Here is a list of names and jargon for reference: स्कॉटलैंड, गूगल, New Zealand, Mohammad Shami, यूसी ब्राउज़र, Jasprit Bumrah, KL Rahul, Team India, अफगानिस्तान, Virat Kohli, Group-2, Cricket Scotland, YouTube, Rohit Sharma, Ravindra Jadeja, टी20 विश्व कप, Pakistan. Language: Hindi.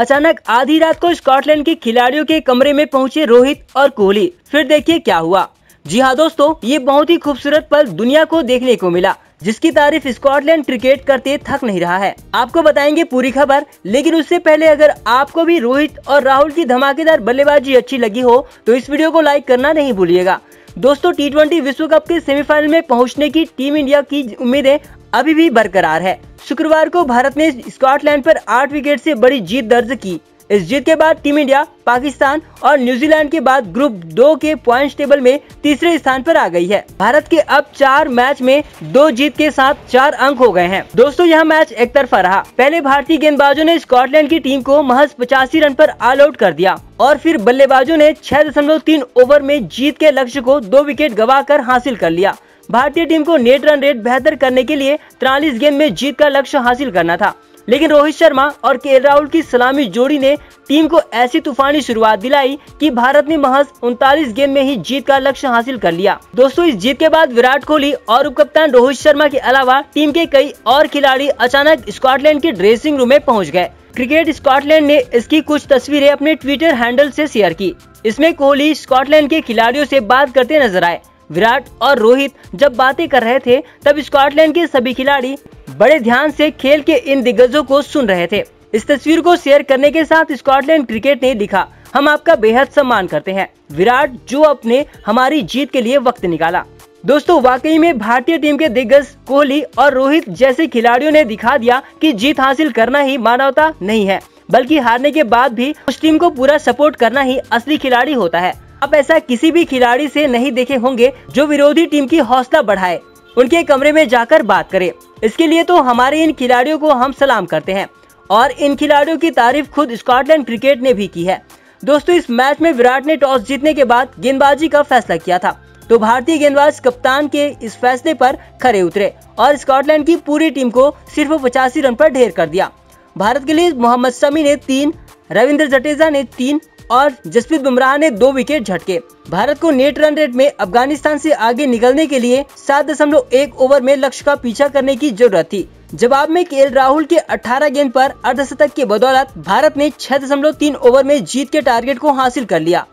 अचानक आधी रात को स्कॉटलैंड के खिलाड़ियों के कमरे में पहुंचे रोहित और कोहली। फिर देखिए क्या हुआ। जी हाँ दोस्तों, ये बहुत ही खूबसूरत पल दुनिया को देखने को मिला, जिसकी तारीफ स्कॉटलैंड क्रिकेट करते थक नहीं रहा है। आपको बताएंगे पूरी खबर, लेकिन उससे पहले अगर आपको भी रोहित और राहुल की धमाकेदार बल्लेबाजी अच्छी लगी हो तो इस वीडियो को लाइक करना नहीं भूलिएगा। दोस्तों, टी20 विश्व कप के सेमीफाइनल में पहुंचने की टीम इंडिया की उम्मीदें अभी भी बरकरार है। शुक्रवार को भारत ने स्कॉटलैंड पर 8 विकेट से बड़ी जीत दर्ज की। इस जीत के बाद टीम इंडिया पाकिस्तान और न्यूजीलैंड के बाद ग्रुप 2 के पॉइंट्स टेबल में तीसरे स्थान पर आ गई है। भारत के अब 4 मैच में 2 जीत के साथ 4 अंक हो गए हैं। दोस्तों, यह मैच एक तरफा रहा। पहले भारतीय गेंदबाजों ने स्कॉटलैंड की टीम को महज 85 रन पर ऑल आउट कर दिया और फिर बल्लेबाजों ने 6.3 ओवर में जीत के लक्ष्य को 2 विकेट गवा कर हासिल कर लिया। भारतीय टीम को नेट रन रेट बेहतर करने के लिए 43 गेंद में जीत का लक्ष्य हासिल करना था, लेकिन रोहित शर्मा और केएल राहुल की सलामी जोड़ी ने टीम को ऐसी तूफानी शुरुआत दिलाई कि भारत ने महज 39 गेंद में ही जीत का लक्ष्य हासिल कर लिया। दोस्तों, इस जीत के बाद विराट कोहली और उपकप्तान रोहित शर्मा के अलावा टीम के कई और खिलाड़ी अचानक स्कॉटलैंड के ड्रेसिंग रूम में पहुंच गए। क्रिकेट स्कॉटलैंड ने इसकी कुछ तस्वीरें अपने ट्विटर हैंडल से शेयर की। इसमें कोहली स्कॉटलैंड के खिलाड़ियों से बात करते नजर आए। विराट और रोहित जब बातें कर रहे थे तब स्कॉटलैंड के सभी खिलाड़ी बड़े ध्यान से खेल के इन दिग्गजों को सुन रहे थे। इस तस्वीर को शेयर करने के साथ स्कॉटलैंड क्रिकेट ने लिखा, हम आपका बेहद सम्मान करते हैं विराट, जो अपने हमारी जीत के लिए वक्त निकाला। दोस्तों, वाकई में भारतीय टीम के दिग्गज कोहली और रोहित जैसे खिलाड़ियों ने दिखा दिया कि जीत हासिल करना ही मानवता नहीं है, बल्कि हारने के बाद भी उस टीम को पूरा सपोर्ट करना ही असली खिलाड़ी होता है। आप ऐसा किसी भी खिलाड़ी से नहीं देखे होंगे जो विरोधी टीम की हौसला बढ़ाए, उनके कमरे में जाकर बात करे। इसके लिए तो हमारे इन खिलाड़ियों को हम सलाम करते हैं और इन खिलाड़ियों की तारीफ खुद स्कॉटलैंड क्रिकेट ने भी की है। दोस्तों, इस मैच में विराट ने टॉस जीतने के बाद गेंदबाजी का फैसला किया था, तो भारतीय गेंदबाज कप्तान के इस फैसले पर खरे उतरे और स्कॉटलैंड की पूरी टीम को सिर्फ 85 रन पर ढेर कर दिया। भारत के लिए मोहम्मद शमी ने 3, रविंद्र जडेजा ने 3 और जसप्रीत बुमराह ने 2 विकेट झटके। भारत को नेट रन रेट में अफगानिस्तान से आगे निकलने के लिए 7.1 ओवर में लक्ष्य का पीछा करने की जरूरत थी। जवाब में केएल राहुल के 18 गेंद पर अर्धशतक के बदौलत भारत ने 6.3 ओवर में जीत के टारगेट को हासिल कर लिया।